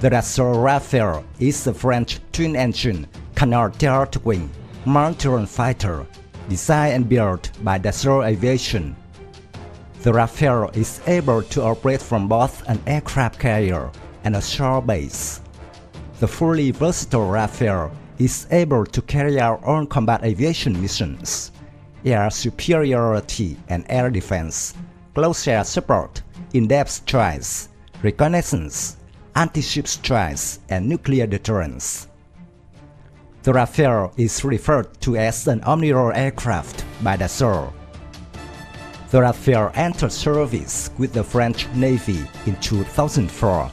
The Dassault Rafale is a French twin-engine canard-turret-wing mountain fighter designed and built by Dassault Aviation. The Rafale is able to operate from both an aircraft carrier and a shore base. The fully versatile Rafale is able to carry out own combat aviation missions, air superiority and air defense, close air support, in-depth strikes, reconnaissance, anti-ship strikes, and nuclear deterrence. The Rafale is referred to as an omni-role aircraft by Dassault. The Rafale entered service with the French Navy in 2004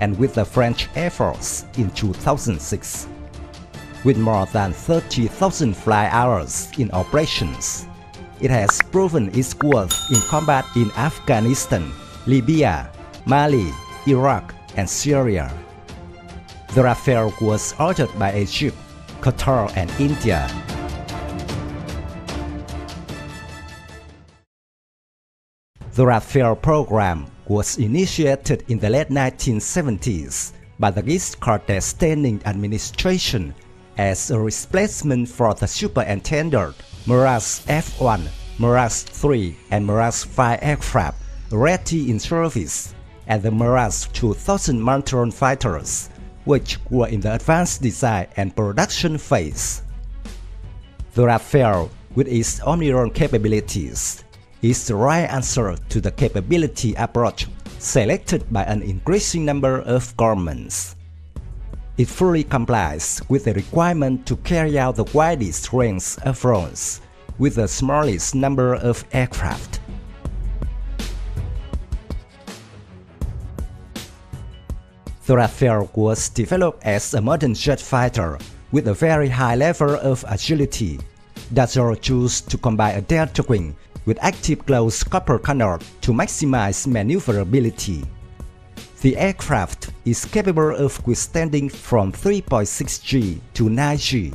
and with the French Air Force in 2006. With more than 30,000 flight hours in operations, it has proven its worth in combat in Afghanistan, Libya, Mali, Iraq, and Syria. The Rafale was ordered by Egypt, Qatar, and India. The Rafale program was initiated in the late 1970s by the Giscard d'Estaing administration as a replacement for the superintended Mirage F1, Mirage III, and Mirage 5 aircraft already in service, and the Mirage 2000 mountain fighters, which were in the advanced design and production phase. The Rafale, with its omni-role capabilities, is the right answer to the capability approach selected by an increasing number of governments. It fully complies with the requirement to carry out the widest range of roles with the smallest number of aircraft. The Rafale was developed as a modern jet fighter with a very high level of agility. Dassault chose to combine a delta wing with active close copper canard to maximize maneuverability. The aircraft is capable of withstanding from 3.6G to 9G.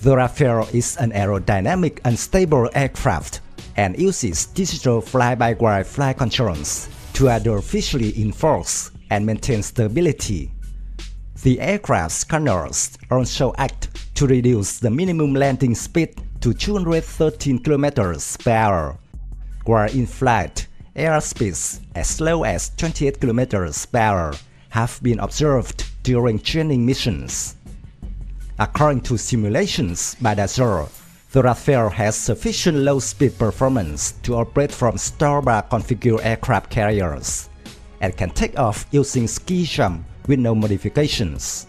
The Rafale is an aerodynamic unstable aircraft and uses digital fly-by-wire flight controls to artificially enforce and maintain stability. The aircraft's canards also act to reduce the minimum landing speed to 213 km per hour, while in flight, airspeeds as low as 28 km per hour have been observed during training missions. According to simulations by Dassault, the Rafale has sufficient low-speed performance to operate from store-bar configured aircraft carriers and can take off using ski jump with no modifications.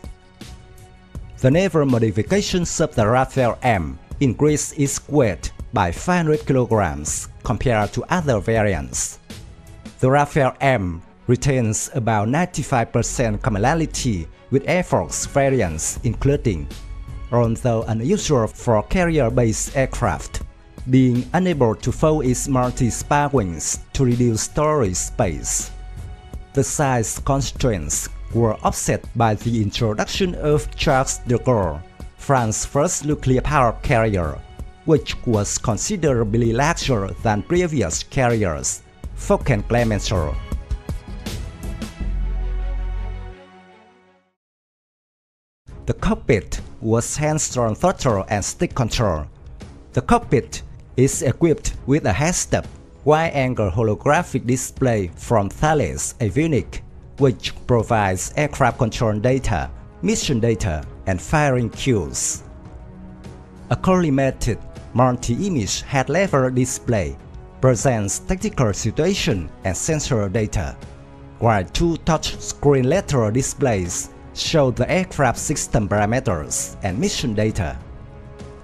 The naval modifications of the Rafale M increased its weight by 500 kg compared to other variants. The Rafale M retains about 95% commonality with Air Force variants, including, although unusual for carrier-based aircraft, being unable to fold its multi-spar wings to reduce storage space. The size constraints were offset by the introduction of Charles de Gaulle, France's first nuclear-powered carrier, which was considerably larger than previous carriers, Foch Clemenceau. The cockpit was hand-drawn throttle and stick control. The cockpit is equipped with a heads-up wide-angle holographic display from Thales Avionics, which provides aircraft control data, mission data, and firing cues. A collimated multi-image head-level display presents tactical situation and sensor data, while two touch-screen lateral displays show the aircraft system parameters and mission data.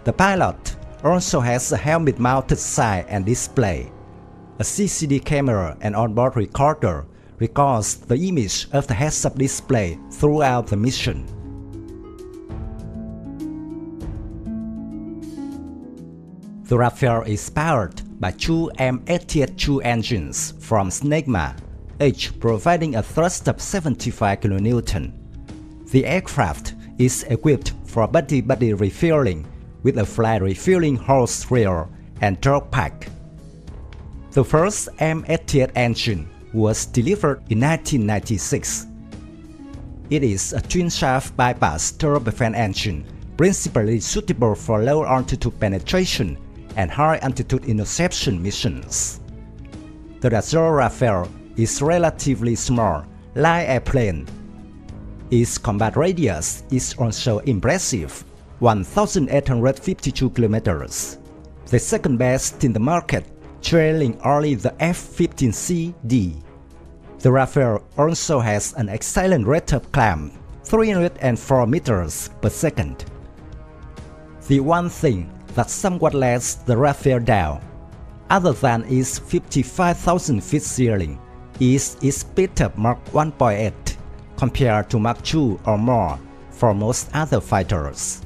The pilot also has a helmet-mounted sign and display. A CCD camera and onboard recorder records the image of the heads-up display throughout the mission. The Rafale is powered by two M88 engines from Snecma, each providing a thrust of 75 kN. The aircraft is equipped for buddy-buddy refueling with a fly refueling hose reel and dog pack. The first M88 engine was delivered in 1996. It is a twin-shaft bypass turbofan engine, principally suitable for low-altitude penetration and high-altitude interception missions. The Dassault Rafale is relatively small, light airplane. Its combat radius is also impressive, 1,852 kilometers, the second best in the market, trailing only the F-15C-D. The Rafale also has an excellent rate of climb, 304 meters per second. The one thing that somewhat lets the Rafale down, other than its 55,000 feet ceiling, is its speed of Mach 1.8 compared to Mach 2 or more for most other fighters.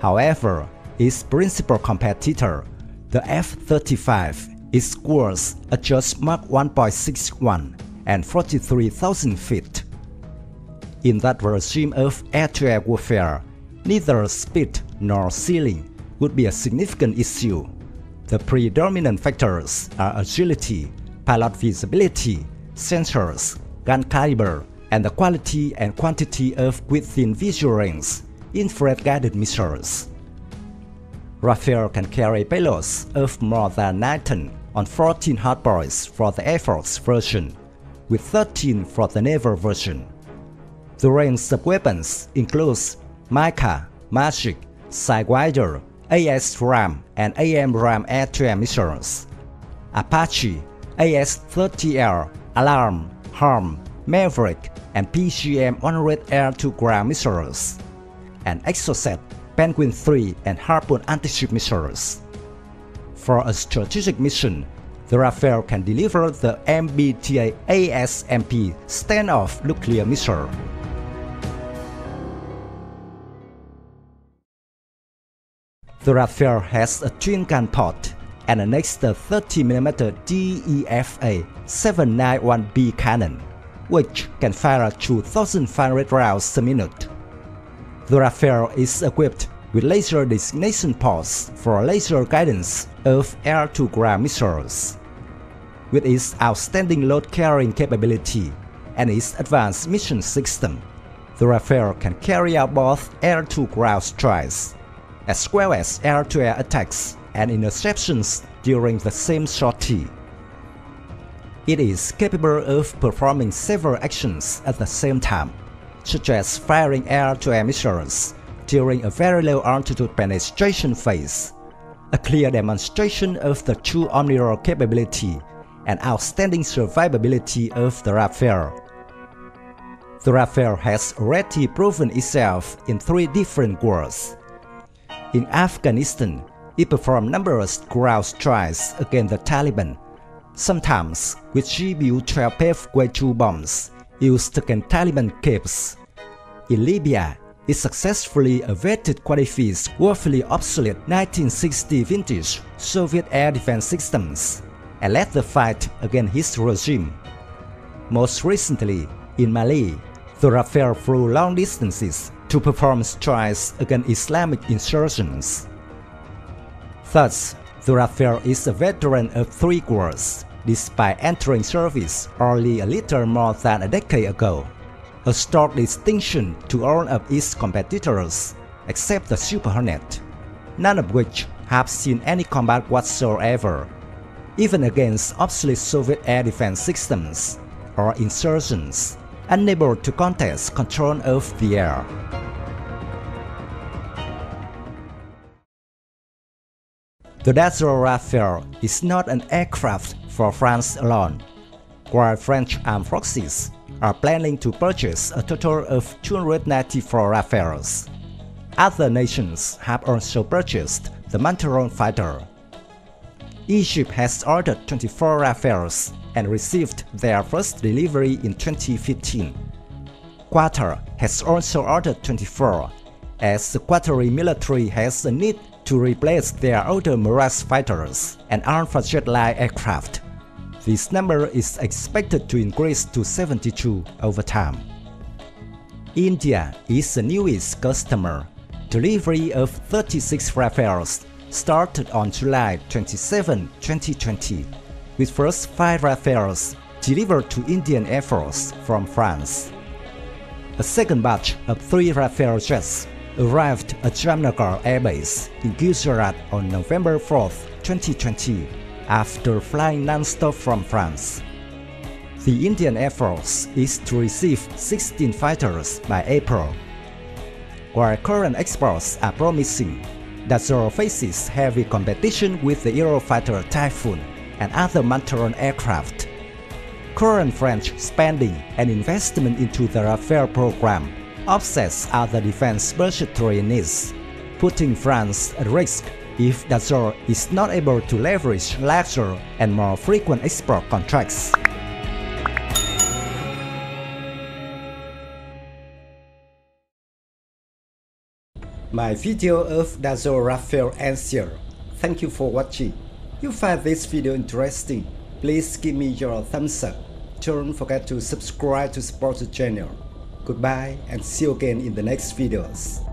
However, its principal competitor, the F-35, is worse at just Mach 1.61 and 43,000 feet. In that regime of air-to-air warfare, neither speed nor ceiling would be a significant issue. The predominant factors are agility, pilot visibility, sensors, gun caliber, and the quality and quantity of within visual range infrared-guided missiles. Rafale can carry payloads of more than 9 tons on 14 hardboys for the Air Force version, with 13 for the naval version. The range of weapons includes Mica, Magic, Sidewinder, AS-RAM and AM-RAM air-to-air missiles, Apache, AS-30L, Alarm, Harm, Maverick and PGM-100 air-to-ground missiles, and Exocet, Penguin-3 and Harpoon anti-ship missiles. For a strategic mission, the Rafale can deliver the MBT-ASMP standoff nuclear missile. The Rafale has a twin-gun port and an extra 30mm DEFA-791B cannon, which can fire 2,500 rounds a minute. The Rafale is equipped with laser designation ports for laser guidance of air-to-ground missiles. With its outstanding load-carrying capability and its advanced mission system, the Rafale can carry out both air-to-ground strikes, as well as air-to-air attacks and interceptions during the same sortie. It is capable of performing several actions at the same time, such as firing air-to-air missiles during a very low-altitude penetration phase, a clear demonstration of the true omniroll capability and outstanding survivability of the Rafale. The Rafale has already proven itself in 3 different wars. In Afghanistan, it performed numerous ground strikes against the Taliban, sometimes with GBU 12 Paveway 2 bombs used against Taliban camps. In Libya, it successfully evaded Qaddafi's woefully obsolete 1960 vintage Soviet air defense systems and led the fight against his regime. Most recently, in Mali, the Rafale flew long distances to perform strikes against Islamic insurgents. Thus, the Rafale is a veteran of 3 wars, despite entering service only a little more than a decade ago, a stark distinction to all of its competitors, except the Super Hornet, none of which have seen any combat whatsoever, even against obsolete Soviet air defense systems or insurgents, unable to contest control of the air. The Dassault Rafale is not an aircraft for France alone, while French armed forces are planning to purchase a total of 294 Rafales. Other nations have also purchased the Mantaron fighter. Egypt has ordered 24 Rafales and received their first delivery in 2015. Qatar has also ordered 24, as the Qatari military has a need to replace their older Mirage fighters and armed jet-line aircraft. This number is expected to increase to 72 over time. India is the newest customer. Delivery of 36 Rafales started on July 27, 2020, with first 5 Rafales delivered to Indian Air Force from France. A second batch of 3 Rafale jets arrived at Jamnagar Airbase in Gujarat on November 4, 2020, after flying non-stop from France. The Indian Air Force is to receive 16 fighters by April. While current exports are promising, Dassault faces heavy competition with the Eurofighter Typhoon and other Mantaran aircraft. Current French spending and investment into the Rafale program offsets other defense budgetary needs, putting France at risk if Dassault is not able to leverage larger and more frequent export contracts. My video of Dassault Rafale ends here. Thank you for watching. If you find this video interesting, please give me your thumbs up. Don't forget to subscribe to support the channel. Goodbye and see you again in the next videos.